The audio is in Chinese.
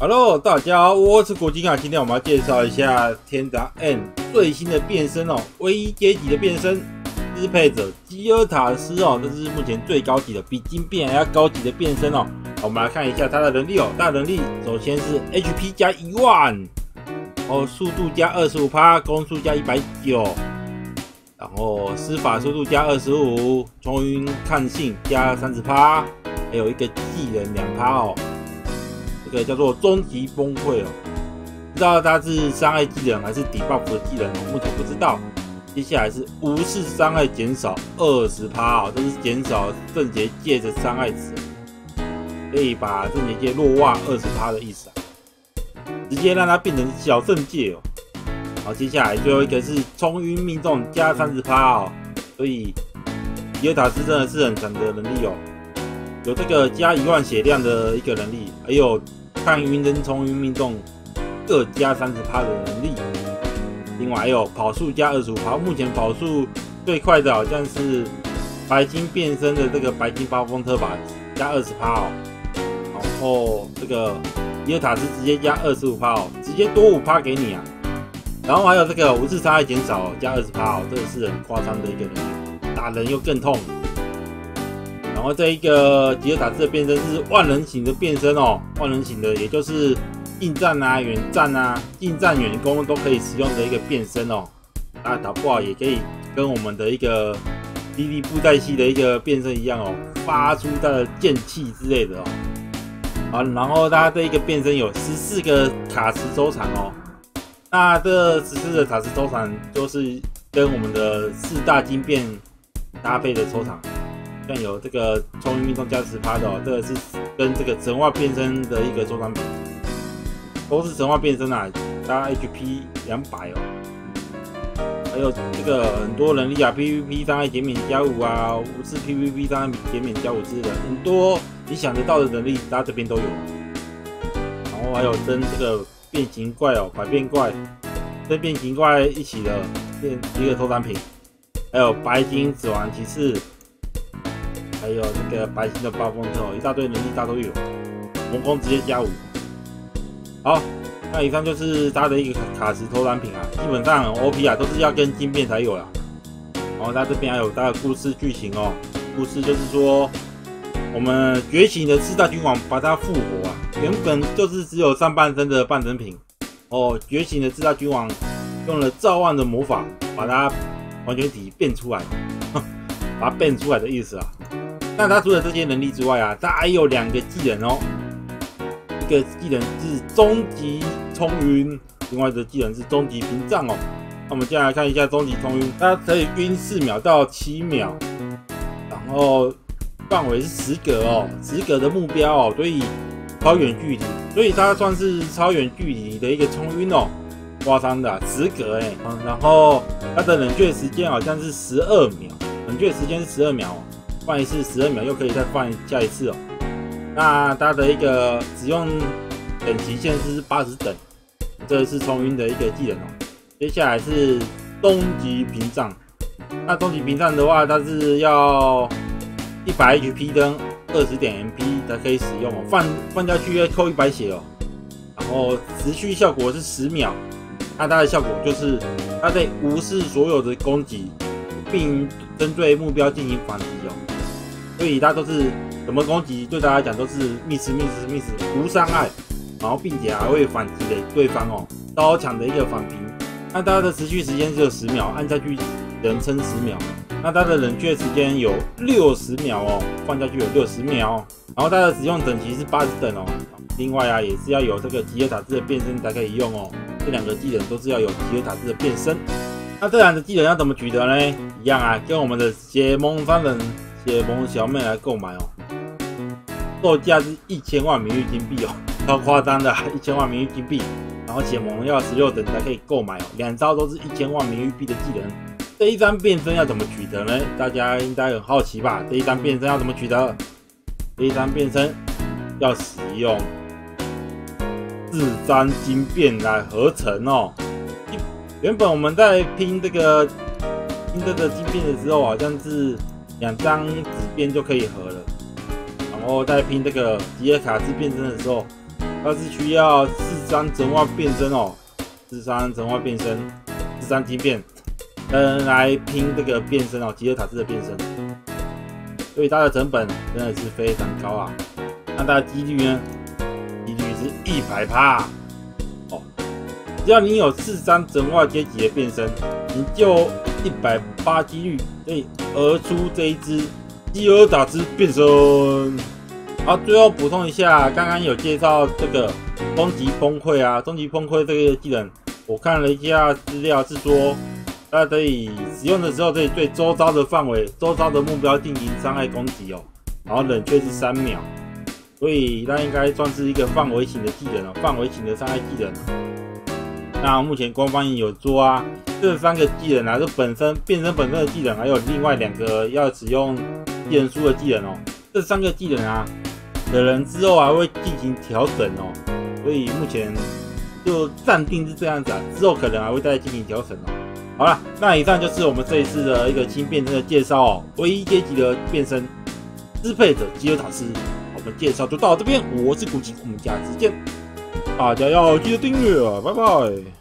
Hello， 大家好，我是古金啊。今天我们要介绍一下天堂 N 最新的变身哦，唯一阶级的变身，支配者基尔塔斯哦，这是目前最高级的，比金变还要高级的变身哦。我们来看一下他的能力哦，他的能力首先是 HP 加10000，哦，速度加25%，攻速加190，然后施法速度加25，冲晕抗性加30%，还有一个技能2%哦。 这个叫做终极崩溃哦，不知道它是伤害技能还是 debuff 的技能，我目前不知道。接下来是无视伤害减少20%哦，这是减少正结界的伤害值，可以把正结界弱化20%的意思啊，直接让它变成小正界哦。好，接下来最后一个是冲晕命中加30%哦，所以吉尔塔斯真的是很强的能力哦，有这个加10000血量的一个能力，还有。 看晕跟冲晕命中各加30%的能力，另外还有跑速加25%。目前跑速最快的好像是白金变身的这个白金暴风特法加20%哦，然后这个吉尔塔斯直接加25%哦，直接多5%给你啊。然后还有这个无视伤害减少加20%哦，这个是很夸张的一个能力，打人又更痛。然后这一个吉尔塔斯的变身是万人型的变身哦，万人型的也就是近战啊、远战啊、近战远攻都可以使用的一个变身哦。那打不好也可以跟我们的一个迪迪布袋戏的一个变身一样哦，发出它的剑气之类的哦。啊，然后它这一个变身有14个塔石周长哦，那这14个塔石周长就是跟我们的4大金变搭配的周长。 像有这个冲晕命中加10%的哦，这个是跟这个神话变身的一个周长比，都是神话变身啊，加 HP 200哦，还有这个很多能力啊 ，PVP 伤害减免加5啊，无视 PVP 伤害减免加5之类的，很多你想得到的能力，它这边都有。然后还有跟这个变形怪哦，百变怪跟变形怪一起的一个周长品，还有白金死亡骑士。 还有这个白金的暴风特哦，一大堆能力大都有，魔攻直接加5。好，那以上就是它的一个卡池偷懒品啊，基本上 OP 啊都是要跟金变才有啦。然后它这边还有它的故事剧情哦，故事就是说我们觉醒的4大君王把它复活啊，原本就是只有上半身的半身品哦，觉醒的4大君王用了召唤的魔法把它完全体变出来，把它变出来的意思啊。 那他除了这些能力之外啊，他还有2个技能哦。一个技能是终极冲晕，另外一个技能是终极屏障哦。那我们接下来看一下终极冲晕，它可以晕4秒到7秒，然后范围是10格哦，10格的目标哦，所以超远距离，所以它算是超远距离的一个冲晕哦，夸张的10格哎。然后它的冷却时间好像是12秒，冷却时间是12秒哦。 放一次12秒，又可以再放下一次哦。那它的一个使用等级限制是80等，这是冲晕的一个技能哦。接下来是终极屏障，那终极屏障的话，它是要100 HP 跟20点 MP 才可以使用哦。放下去要扣100血哦。然后持续效果是10秒，那它的效果就是它在无视所有的攻击，并针对目标进行反击哦。 所以它都是怎么攻击，对他来讲都是miss 无伤害，然后并且还会反击给对方哦，超强的一个反屏。那它的持续时间只有10秒，按下去人撑10秒。那它的冷却时间有60秒哦，放下去有60秒哦。然后它的使用等级是80等哦。另外啊，也是要有这个吉尔塔斯的变身才可以用哦。这2个技能都是要有吉尔塔斯的变身。那这2个技能要怎么取得呢？一样啊，跟我们的结盟商人。 结盟小妹来购买哦，售价是1000万名誉金币哦，超夸张的，1000万名誉金币。然后结盟要16等才可以购买哦，2招都是1000万名誉币的技能。这一张变身要怎么取得呢？大家应该很好奇吧？这一张变身要怎么取得？这一张变身要使用4张金变来合成哦，原本我们在拼这个晶片的时候，好像是2张纸片就可以合了。然后在拼这个吉野卡兹变身的时候，它是需要4张神话变身哦，4张神话变身，4张晶片，来拼这个变身哦，吉野卡兹的变身。所以它的成本真的是非常高啊。那它的几率呢？几率是100%。 只要你有4张神话阶级的变身，你就180%几率可以合出这一只吉尔达之变身。好，最后补充一下，刚刚有介绍这个终极崩溃啊，终极崩溃这个技能，我看了一下资料是说，大家可以使用的时候可以对周遭的范围、周遭的目标进行伤害攻击哦，然后冷却是3秒，所以那应该算是一个范围型的技能哦，范围型的伤害技能。 那目前官方也有做啊，这3个技能啊，这变身本身的技能，还有另外2个要使用技能书的技能哦。这3个技能啊，可能之后还会进行调整哦，所以目前就暂定是这样子啊，之后可能还会再进行调整哦。好了，那以上就是我们这一次的一个新变身的介绍哦，唯一阶级的变身，支配者吉尔塔斯，我们介绍就到这边，我是古奇，我们下次见。 大家要记得订阅啊，拜拜。